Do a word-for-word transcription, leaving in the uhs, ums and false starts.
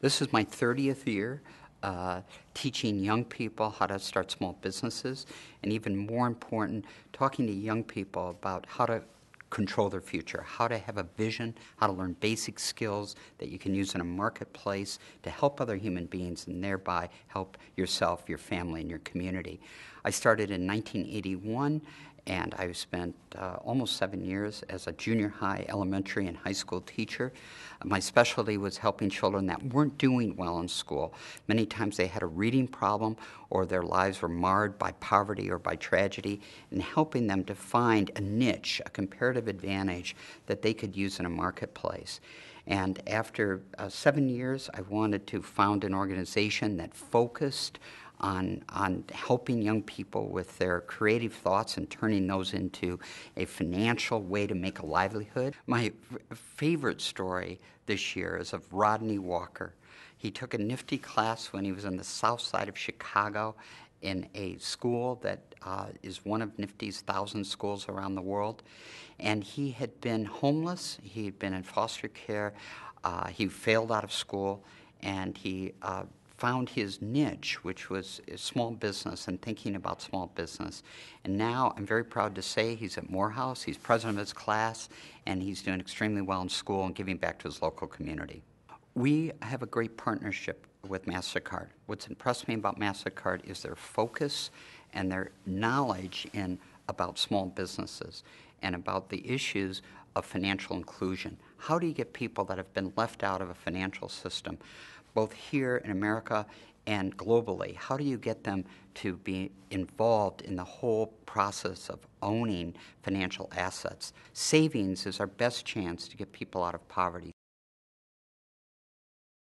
This is my thirtieth year uh, teaching young people how to start small businesses, and even more important, talking to young people about how to control their future, how to have a vision, how to learn basic skills that you can use in a marketplace to help other human beings and thereby help yourself, your family, and your community. I started in nineteen eighty-one, and I've spent uh, almost seven years as a junior high, elementary, and high school teacher. My specialty was helping children that weren't doing well in school. Many times they had a reading problem or their lives were marred by poverty or by tragedy, and helping them to find a niche, a comparative advantage that they could use in a marketplace. And after uh, seven years, I wanted to found an organization that focused On, on helping young people with their creative thoughts and turning those into a financial way to make a livelihood. My favorite story this year is of Rodney Walker. He took a Nifty class when he was on the south side of Chicago in a school that uh, is one of Nifty's thousand schools around the world. And he had been homeless, he had been in foster care, uh, he failed out of school, and he uh, found his niche, which was small business and thinking about small business. And now I'm very proud to say he's at Morehouse, he's president of his class, and he's doing extremely well in school and giving back to his local community. We have a great partnership with MasterCard. What's impressed me about MasterCard is their focus and their knowledge in about small businesses and about the issues of financial inclusion. How do you get people that have been left out of a financial system, both here in America and globally? How do you get them to be involved in the whole process of owning financial assets? Savings is our best chance to get people out of poverty.